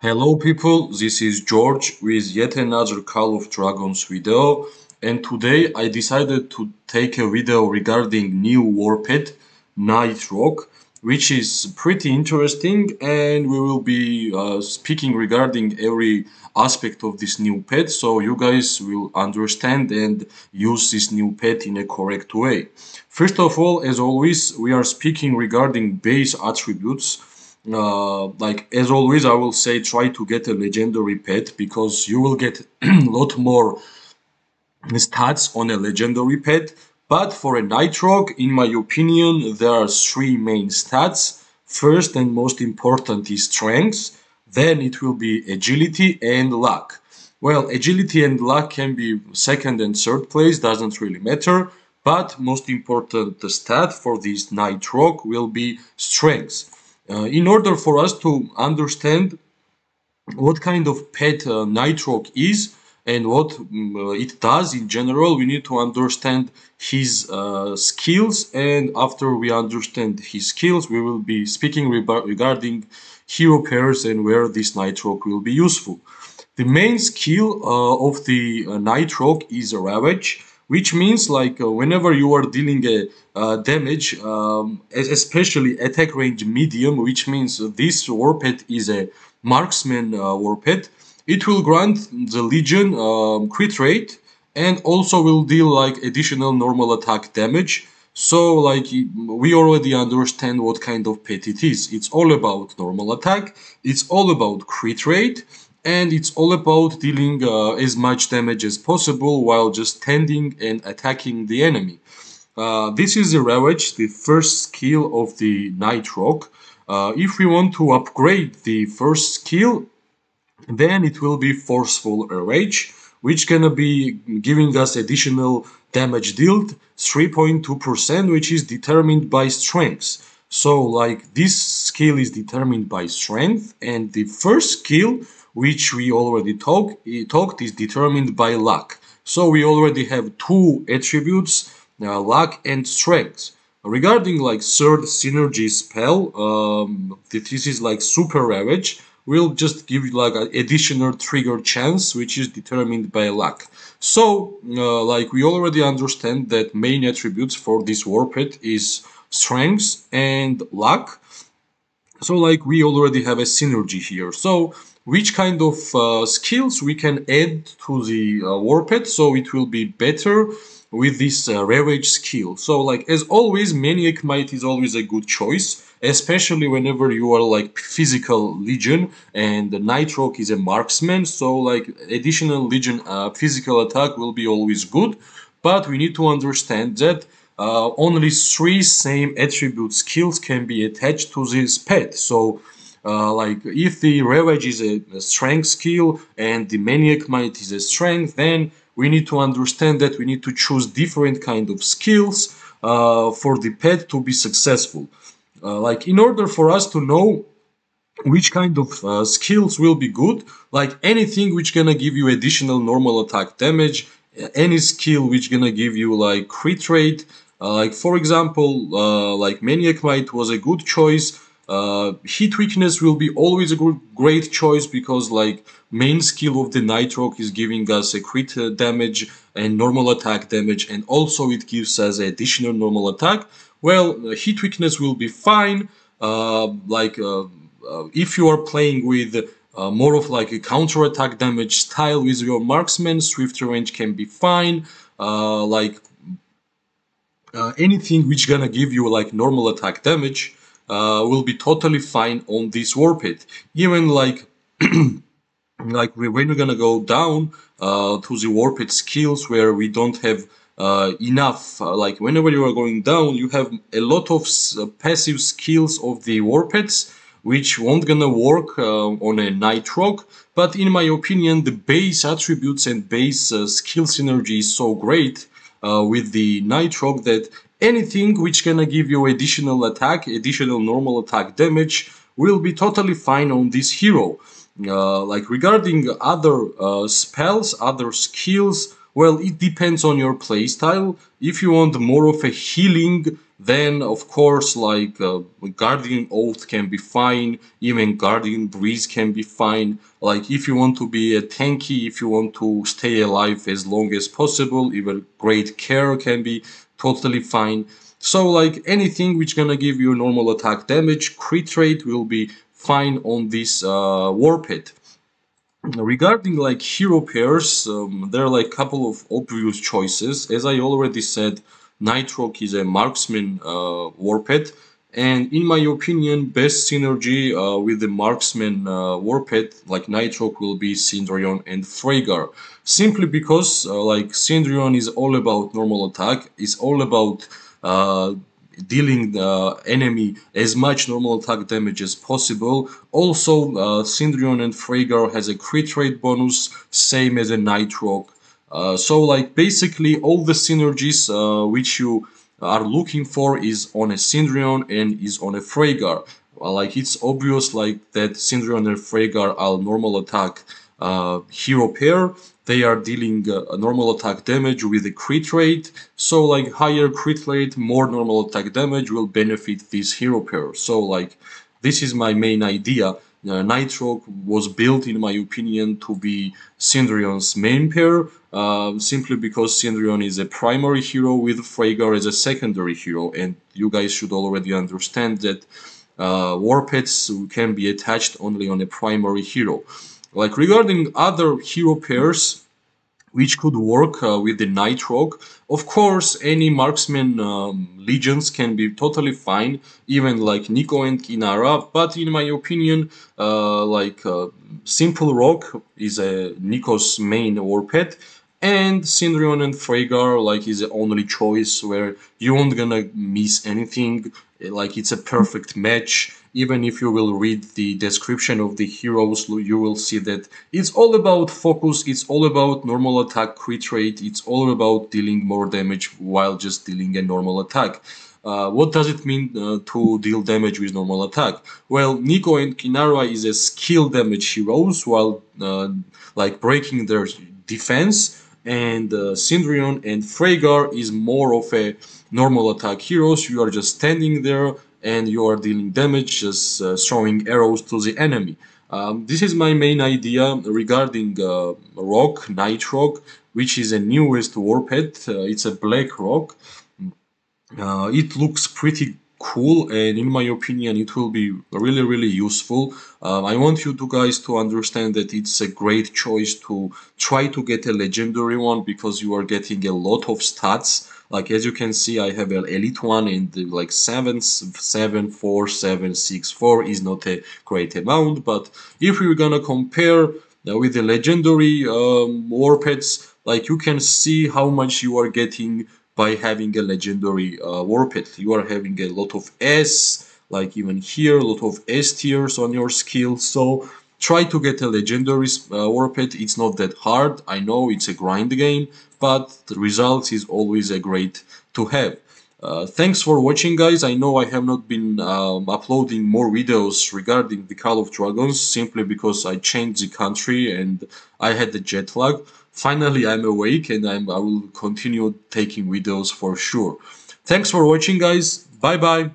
Hello people, this is George with yet another Call of Dragons video, and today I decided to take a video regarding new war pet, Night Roc, which is pretty interesting, and we will be speaking regarding every aspect of this new pet, so you guys will understand and use this new pet in a correct way. First of all, as always, we are speaking regarding base attributes. Like as always, I will say try to get a legendary pet because you will get a lot more stats on a legendary pet. But for a Night Roc, in my opinion, there are three main stats. First and most important is strength, then it will be agility and luck. Well, agility and luck can be second and third place, doesn't really matter. But most important stat for this Night Roc will be strength. In order for us to understand what kind of pet Night Roc is and what it does in general, we need to understand his skills, and after we understand his skills, we will be speaking regarding hero pairs and where this Night Roc will be useful. The main skill of the Night Roc is Ravage, which means like whenever you are dealing a damage, especially attack range medium, which means this war pet is a marksman war pet, it will grant the legion crit rate and also will deal like additional normal attack damage. So like we already understand what kind of pet it is. It's all about normal attack, it's all about crit rate, and it's all about dealing as much damage as possible while just standing and attacking the enemy. This is the Ravage, the first skill of the Night Roc. If we want to upgrade the first skill, then it will be Forceful Rage, which gonna be giving us additional damage dealt, 3.2%, which is determined by strength. So like this skill is determined by strength, and the first skill, which we already talked is determined by luck. So we already have two attributes, luck and strength. Regarding like third synergy spell, this is like super Ravage, will just give you like an additional trigger chance, which is determined by luck. So like we already understand that main attributes for this war pet is strength and luck, so like we already have a synergy here. So which kind of skills we can add to the war pet, so it will be better with this Ravage skill. So like as always, Maniac Might is always a good choice, especially whenever you are like physical legion and the Night Roc is a marksman, so like additional legion physical attack will be always good. But we need to understand that only three same attribute skills can be attached to this pet. So like if the Ravage is a strength skill and the Maniac Might is a strength, then we need to understand that we need to choose different kind of skills for the pet to be successful. Like in order for us to know which kind of skills will be good, like anything which gonna give you additional normal attack damage, any skill which gonna give you like crit rate, like for example like Maniac Might was a good choice. Heat Weakness will be always a great choice because like main skill of the Night Roc is giving us a crit damage and normal attack damage, and also it gives us additional normal attack. Well, Heat Weakness will be fine if you are playing with more of like a counter attack damage style with your marksman. Swift Range can be fine. Anything which gonna give you like normal attack damage will be totally fine on this war pet. Even like like when we're gonna go down to the war pet skills where we don't have enough, like whenever you are going down, you have a lot of passive skills of the war pets which won't gonna work on a Night Roc. But in my opinion, the base attributes and base skill synergy is so great with the Night Roc that anything which gonna give you additional attack, additional normal attack damage will be totally fine on this hero. Like regarding other spells, other skills, well, it depends on your playstyle. If you want more of a healing Then, of course, like Guardian Oath can be fine, even Guardian Breeze can be fine. Like, if you want to be tanky, if you want to stay alive as long as possible, even Great Care can be totally fine. So, like, anything which gonna give you normal attack damage, crit rate will be fine on this War Pet. Regarding like hero pairs, there are like a couple of obvious choices. As I already said, Night Roc is a marksman war pet, and in my opinion, best synergy with the marksman war pet like Night Roc will be Sindrion and Freygar. Simply because like Sindrion is all about normal attack, is all about dealing the enemy as much normal attack damage as possible. Also, Sindrion and Freygar has a crit rate bonus, same as a Night Roc. So, like, basically all the synergies which you are looking for is on a Sindrion and is on a Freygar. Like, it's obvious like that Sindrion and Freygar are normal attack hero pair. They are dealing a normal attack damage with a crit rate, so like higher crit rate, more normal attack damage will benefit this hero pair. So like this is my main idea. Night Roc was built, in my opinion, to be Sindrion's main pair, simply because Sindrion is a primary hero with Freygar as a secondary hero, and you guys should already understand that war pets can be attached only on a primary hero. Like, regarding other hero pairs which could work with the Night Roc, of course any marksman legions can be totally fine, even like Nico and Inara, but in my opinion like Simple Rock is Nico's main war pet, and Sindrion and Freygar like is the only choice where you won't gonna miss anything. Like, it's a perfect match. Even if you will read the description of the heroes, you will see that it's all about focus, it's all about normal attack crit rate, it's all about dealing more damage while just dealing a normal attack. What does it mean to deal damage with normal attack? Well, Nico and Inara is a skill damage heroes while like breaking their defense, and Sindrion and Freygar is more of a normal attack heroes. You are just standing there and you are dealing damage, just throwing arrows to the enemy. This is my main idea regarding Roc, Night Roc, which is a newest war pet. It's a black rock. It looks pretty cool, and in my opinion it will be really useful. I want you two guys to understand that it's a great choice to try to get a legendary one, because you are getting a lot of stats. Like, as you can see, I have an elite one, and like 7, 4, 7, 6, 4 is not a great amount, but if we're gonna compare with the legendary war pets, like, you can see how much you are getting by having a legendary war pet. You are having a lot of S, like even here, a lot of S tiers on your skills. So try to get a legendary war pet. It's not that hard. I know it's a grind game, but the results is always a great to have. Thanks for watching, guys. I know I have not been uploading more videos regarding the Call of Dragons, simply because I changed the country and I had the jet lag. Finally, I'm awake, and I will continue taking videos for sure. Thanks for watching, guys. Bye bye.